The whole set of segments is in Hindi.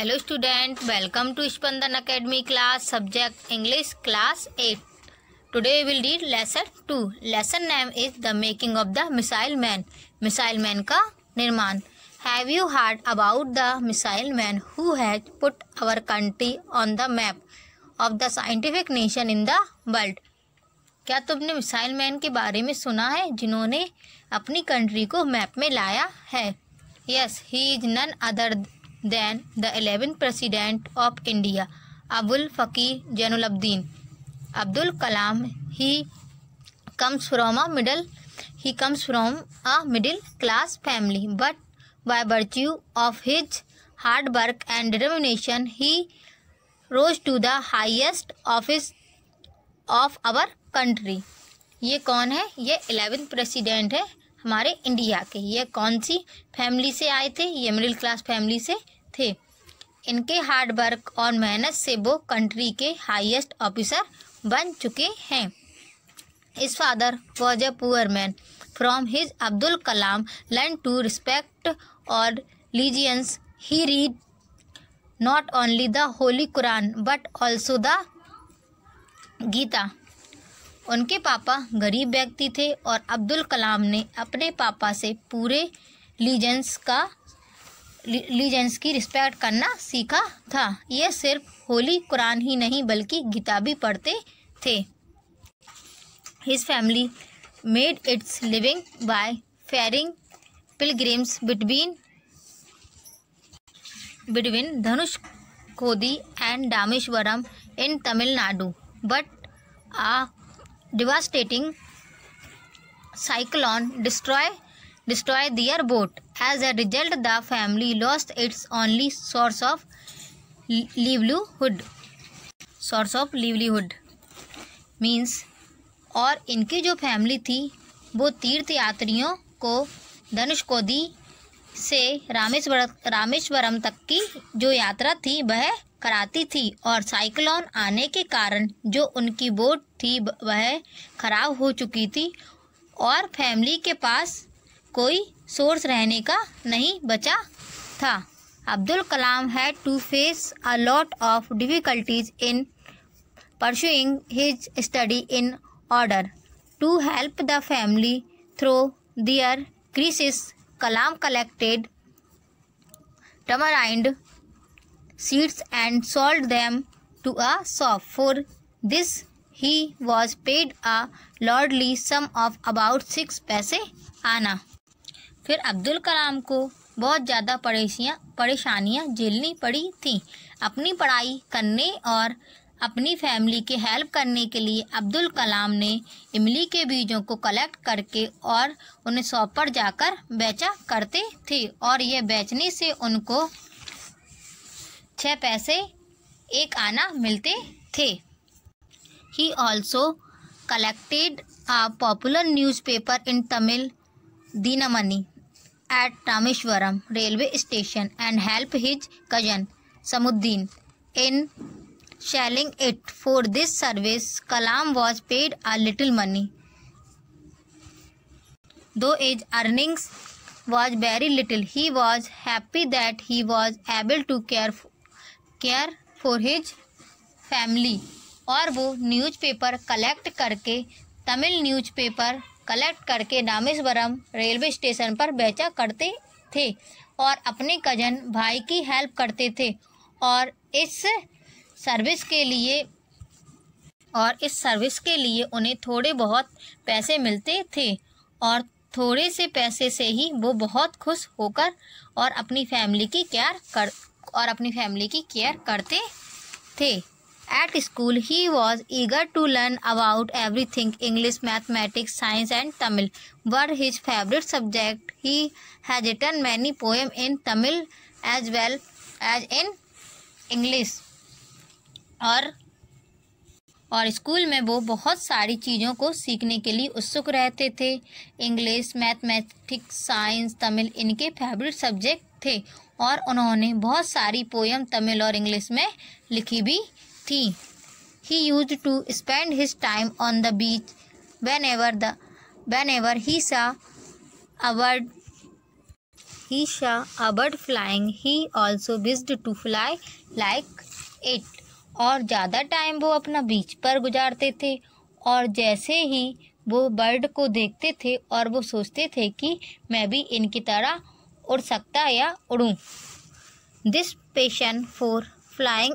Hello student, welcome to Spandan academy class subject English class 8। Today we will read lesson 2। Lesson name is the making of the missile man. Missile man का निर्माण। Have you heard about the missile man who has put our country on the map of the scientific nation in the world. क्या तुमने मिसाइल मैन के बारे में सुना है जिन्होंने अपनी कंट्री को मैप में लाया है। Yes, he is none other Then the 11th President of India, Abul Fakir Jainuddin Abdul Kalam. He comes from a middle class family, but by virtue of his hard work and determination, he rose to the highest office of our country. ये कौन है? ये 11th President है हमारे इंडिया के। ये कौन सी फैमिली से आए थे? ये मिडिल क्लास फैमिली से थे। इनके हार्ड वर्क और मेहनत से वो कंट्री के हाईएस्ट ऑफिसर बन चुके हैं। His father was a poor man. From his Abdul Kalam learn to respect और religions. He read not only the holy Quran but also the Gita. उनके पापा गरीब व्यक्ति थे और अब्दुल कलाम ने अपने पापा से पूरे लीजेंस की रिस्पेक्ट करना सीखा था। यह सिर्फ होली कुरान ही नहीं बल्कि गीता भी पढ़ते थे। His family made its living by ferrying pilgrims between Dhanushkodi and Rameswaram in Tamil Nadu, but a devastating cyclone destroyed their boat. As a result, the family lost its only source of livelihood means। और इनकी जो फैमिली थी वो तीर्थ यात्रियों को धनुषकोडी से रामेश्वरम तक की जो यात्रा थी वह कराती थी, और साइक्लोन आने के कारण जो उनकी बोट थी वह खराब हो चुकी थी और फैमिली के पास कोई सोर्स रहने का नहीं बचा था। Abdul Kalam had to face a lot of difficulties in pursuing his study in order to help the family through their crisis. Kalam collected tamarind seeds and sold them to a shop. For this he was paid a lordly sum of about 6 पैसे आना। फिर अब्दुल कलाम को बहुत ज़्यादा परेशानियाँ झेलनी पड़ी थी। अपनी पढ़ाई करने और अपनी फैमिली के हेल्प करने के लिए अब्दुल कलाम ने इमली के बीजों को कलेक्ट करके और उन्हें शॉप पर जाकर बेचा करते थे, और यह बेचने से उनको 6 पैसे 1 आना मिलते थे। He also collected a popular newspaper in Tamil Dinamani at Rameswaram railway station and help his cousin Samsuddin in selling it. For this service Kalam was paid a little money, though his earnings was very little. He was happy that he was able to care for his family. और वो न्यूज़पेपर कलेक्ट करके रामेश्वरम रेलवे स्टेशन पर बेचा करते थे और अपने कजन भाई की हेल्प करते थे, और इस सर्विस के लिए उन्हें थोड़े बहुत पैसे मिलते थे, और थोड़े से पैसे से ही वो बहुत खुश होकर और अपनी फैमिली की केयर करते थे। At school he was eager to learn about everything. English, mathematics, science and Tamil were his favourite subject. He has written many poem in Tamil as well as in English. और स्कूल में वो बहुत सारी चीज़ों को सीखने के लिए उत्सुक रहते थे। इंग्लिश, मैथमेटिक्स, साइंस, तमिल इनके फेवरेट सब्जेक्ट थे, और उन्होंने बहुत सारी पोएम तमिल और इंग्लिश में लिखी भी थी। He used to spend his time on the beach whenever he saw a bird Hisha, a bird flying, he also wished to fly like it. और ज़्यादा टाइम वो अपना बीच पर गुजारते थे और जैसे ही वो बर्ड को देखते थे और वो सोचते थे कि मैं भी इनकी तरह उड़ सकता या उड़ूँ. This passion for flying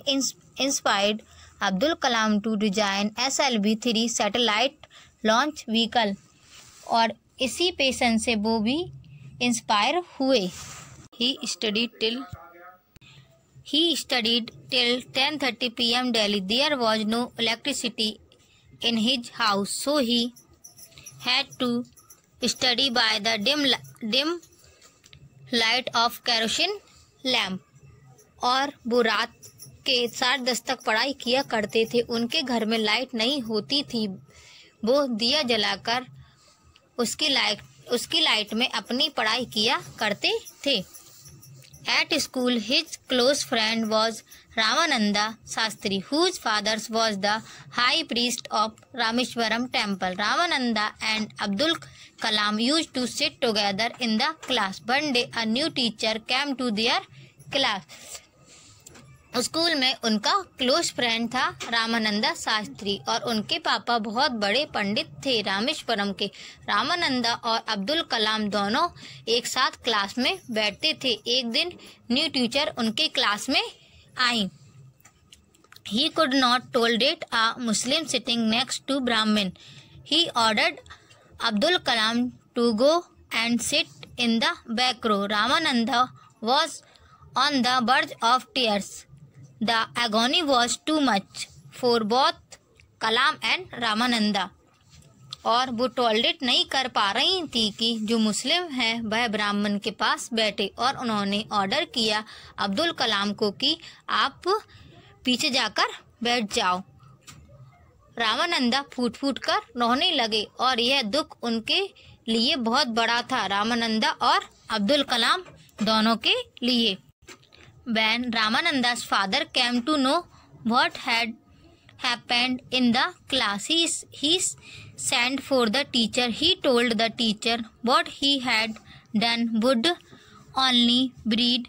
inspired Abdul Kalam to design SLV-3 satellite launch vehicle. और इसी पैशन से वो भी इंस्पायर हुए. He studied till 10:30 p.m. daily. There was no electricity in his house, so he had to study by the dim light of kerosene lamp. और वो रात के 10:30 तक पढ़ाई किया करते थे. उनके घर में लाइट नहीं होती थी. वो दिया जलाकर उसकी लाइट में अपनी पढ़ाई किया करते थे. At school, his close friend was Ramananda Shastri, whose father was the high priest of Rameshwaram temple. Ramananda and Abdul Kalam used to sit together in the class. One day, a new teacher came to their class. स्कूल में उनका क्लोज फ्रेंड था रामानंदा शास्त्री और उनके पापा बहुत बड़े पंडित थे रामेश्वरम के. रामानंदा और अब्दुल कलाम दोनों एक साथ क्लास में बैठते थे. एक दिन न्यू टीचर उनके क्लास में आई. He could not tolerate a Muslim sitting next to Brahmin. He ordered Abdul Kalam to go and sit in the back row. Ramananda was on the verge of tears. The agony was too much for both Kalam and Ramananda. और वो टॉलरेट नहीं कर पा रही थी कि जो मुस्लिम हैं वह ब्राह्मण के पास बैठे. और उन्होंने ऑर्डर किया अब्दुल कलाम को कि आप पीछे जाकर बैठ जाओ. रामानंदा फूट फूट कर रोने लगे और यह दुख उनके लिए बहुत बड़ा था रामानंदा और अब्दुल कलाम दोनों के लिए. When Ramananda's father came to know what had happened in the class, he sent for the teacher. He told the teacher what he had done would only breed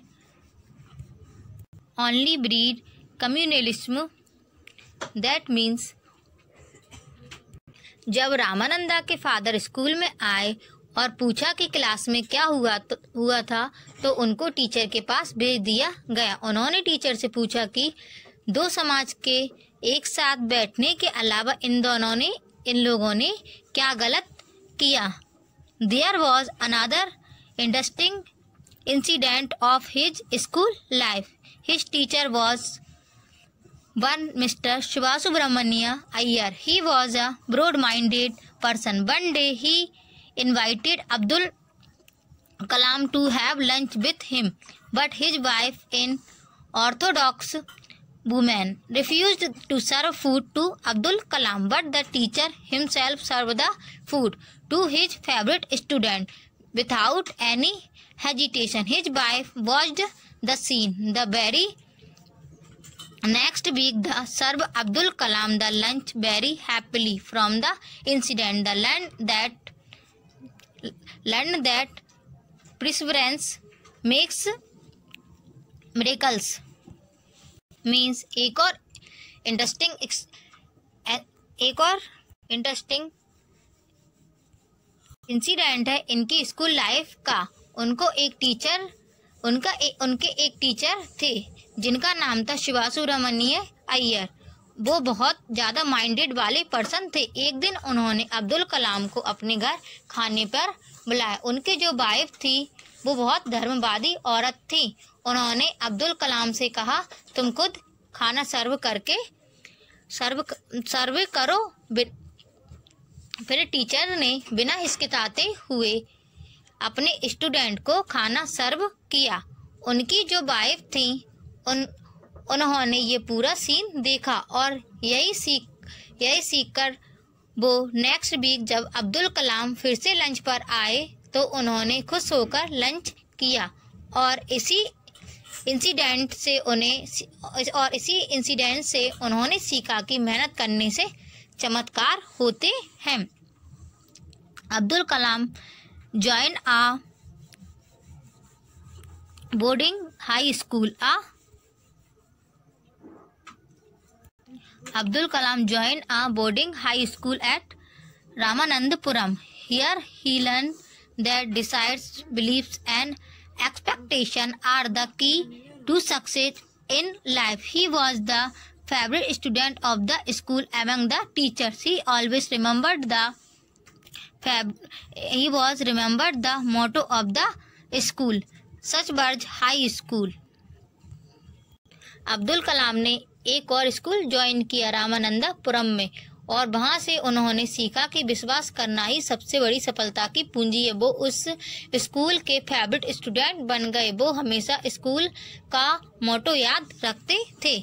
communalism. That means, जब रामानंदा के फादर स्कूल में आए और पूछा कि क्लास में क्या हुआ था तो उनको टीचर के पास भेज दिया गया. उन्होंने टीचर से पूछा कि दो समाज के एक साथ बैठने के अलावा इन लोगों ने क्या गलत किया. There was another interesting incident of his school life. His teacher was one mister Sivasubramania Iyer. He was a broad minded person. One day he invited Abdul Kalam to have lunch with him, but his wife, an orthodox woman, refused to serve food to Abdul Kalam, but the teacher himself served the food to his favorite student without any hesitation. His wife watched the scene. The very next week, the served Abdul Kalam the lunch very happily. From the incident, the learned that perseverance makes miracles. Means एक और इंटरेस्टिंग इंसिडेंट है इनकी स्कूल लाइफ का. उनके एक टीचर थे जिनका नाम था शिवासुब्रमण्य अय्यर. वो बहुत ज़्यादा माइंडेड वाले पर्सन थे. एक दिन उन्होंने अब्दुल कलाम को अपने घर खाने पर बुलाया. उनके जो वाइफ थी वो बहुत धर्मवादी औरत थी. उन्होंने अब्दुल कलाम से कहा तुम खुद खाना सर्व करो. फिर टीचर ने बिना हिचकिचाते हुए अपने स्टूडेंट को खाना सर्व किया. उनकी जो वाइफ थी उन्होंने ये पूरा सीन देखा और यही सीख कर वो नेक्स्ट वीक जब अब्दुल कलाम फिर से लंच पर आए तो उन्होंने खुश होकर लंच किया. और इसी इंसिडेंट से उन्होंने सीखा कि मेहनत करने से चमत्कार होते हैं. Abdul Kalam join a boarding high school Abdul Kalam joined a boarding high school at Ramanathapuram. Here he learned that desires, beliefs and expectations are the key to success in life. He was the favorite student of the school among the teachers. He always remembered the motto of the school, Sachbarj High School. Abdul Kalam ने एक और स्कूल ज्वाइन किया रामानंदापुरम में और वहां से उन्होंने सीखा कि विश्वास करना ही सबसे बड़ी सफलता की पूंजी है। वो उस स्कूल के फेवरेट स्टूडेंट बन गए। वो हमेशा स्कूल का मोटो याद रखते थे।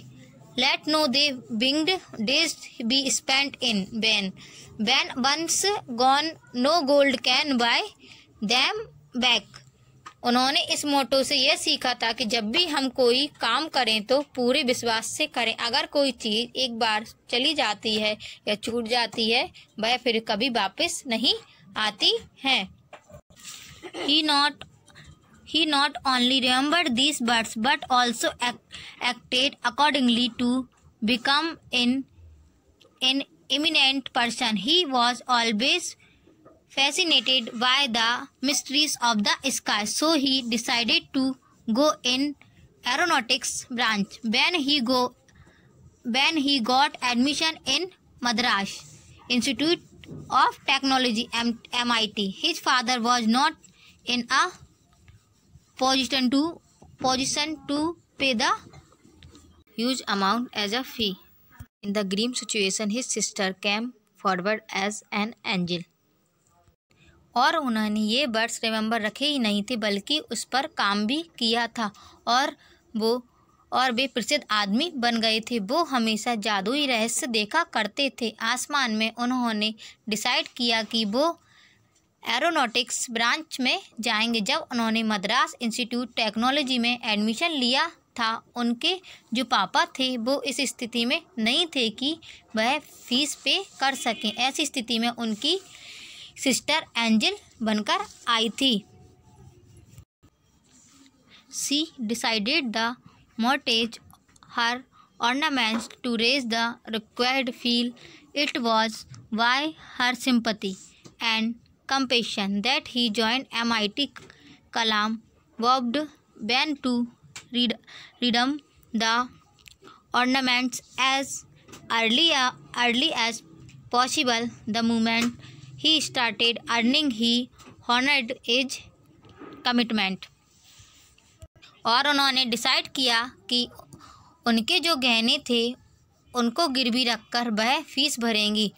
Let no day winged days be spent in vain. When once gone, no gold can buy them back. उन्होंने इस मोटो से यह सीखा था कि जब भी हम कोई काम करें तो पूरे विश्वास से करें। अगर कोई चीज़ एक बार चली जाती है या छूट जाती है वह फिर कभी वापस नहीं आती है। He not only remembered these words but also acted accordingly to become an eminent person. He was always fascinated by the mysteries of the sky, so he decided to go in aeronautics branch. When he got admission in Madras Institute of Technology MIT, his father was not in a position to pay the huge amount as a fee. In the grim situation, his sister came forward as an angel. और उन्होंने ये वर्ड्स रिमेंबर रखे ही नहीं थे बल्कि उस पर काम भी किया था और वे प्रसिद्ध आदमी बन गए थे। वो हमेशा जादुई रहस्य देखा करते थे। आसमान में उन्होंने डिसाइड किया कि वो एरोनॉटिक्स ब्रांच में जाएंगे। जब उन्होंने मद्रास इंस्टीट्यूट टेक्नोलॉजी में एडमिशन लिया था उनके जो पापा थे वो इस स्थिति में नहीं थे कि वह फीस पे कर सकें। ऐसी स्थिति में उनकी सिस्टर एंजल बनकर आई थी। She decided the mortgage her ornaments to raise the required fee. It was why her sympathy and compassion that he joined MIT. Kalam vowed when to redeem the ornaments as early as possible. The moment he started earning, he honored his commitment. और उन्होंने डिसाइड किया कि उनके जो गहने थे उनको गिरवी रखकर वह फीस भरेंगी।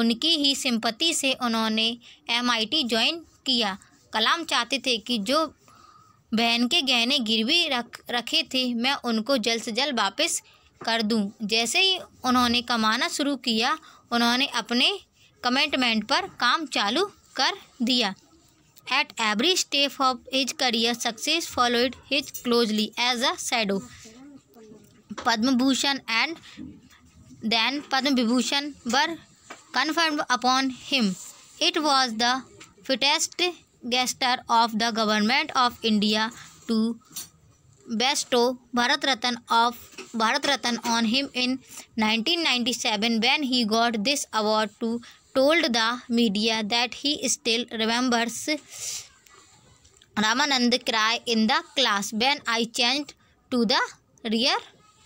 उनकी ही सिंपति से उन्होंने MIT ज्वाइन किया। कलाम चाहते थे कि जो बहन के गहने गिरवी रखे थे मैं उनको जल्द से जल्द वापस कर दूं। जैसे ही उन्होंने कमाना शुरू किया उन्होंने अपने कमिटमेंट पर काम चालू कर दिया. At every step of his career success followed his closely as a shadow. Padma Bhushan and then Padma Vibhushan were confirmed upon him. It was the fittest gesture of the government of India to bestow Bharat Ratna on him in 1997. When he got this award, he told the media that he still remembers Ramanand cry in the class when I changed to the rear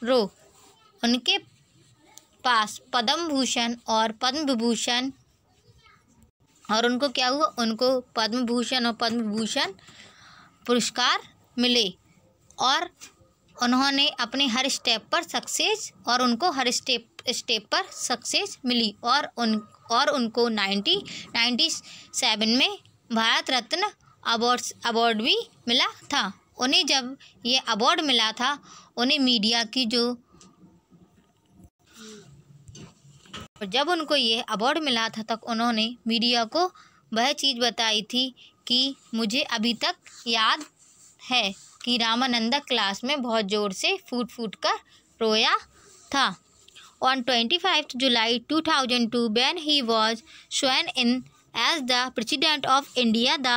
row. उनके पास पद्म भूषण और पद्म विभूषण और उनको क्या हुआ, उनको पद्म भूषण पुरस्कार मिले और उन्होंने अपने हर स्टेप पर सक्सेस मिली और उनको 1997 में भारत रत्न अवार्ड भी मिला था। उन्हें जब ये अवार्ड मिला था उन्हें मीडिया की जब उनको ये अवार्ड मिला था तब उन्होंने मीडिया को वह चीज़ बताई थी कि मुझे अभी तक याद है कि रामानंदा क्लास में बहुत ज़ोर से फूट कर रोया था. On 25 July 2002 when he was sworn in as the President of India, the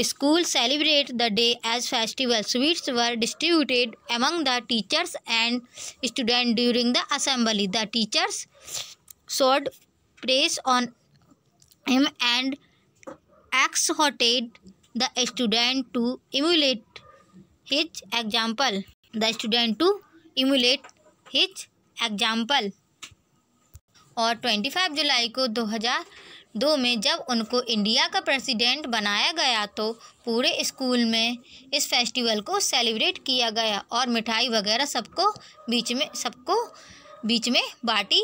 Schools celebrate the day as festival. Sweets were distributed among the teachers and students during the assembly. The teachers showed praise on him and exhorted the student to emulate his example. और 25 जुलाई को 2002 में जब उनको इंडिया का प्रेसिडेंट बनाया गया तो पूरे स्कूल में इस फेस्टिवल को सेलिब्रेट किया गया और मिठाई वगैरह सबको बीच में बांटी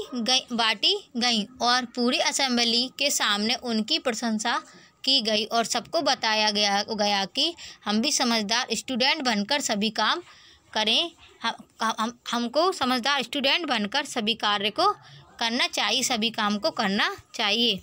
गई और पूरी असेंबली के सामने उनकी प्रशंसा की गई और सबको बताया गया कि हम भी समझदार स्टूडेंट बनकर सभी काम करें, हमको समझदार स्टूडेंट बनकर सभी कार्य को करना चाहिए, सभी काम को करना चाहिए।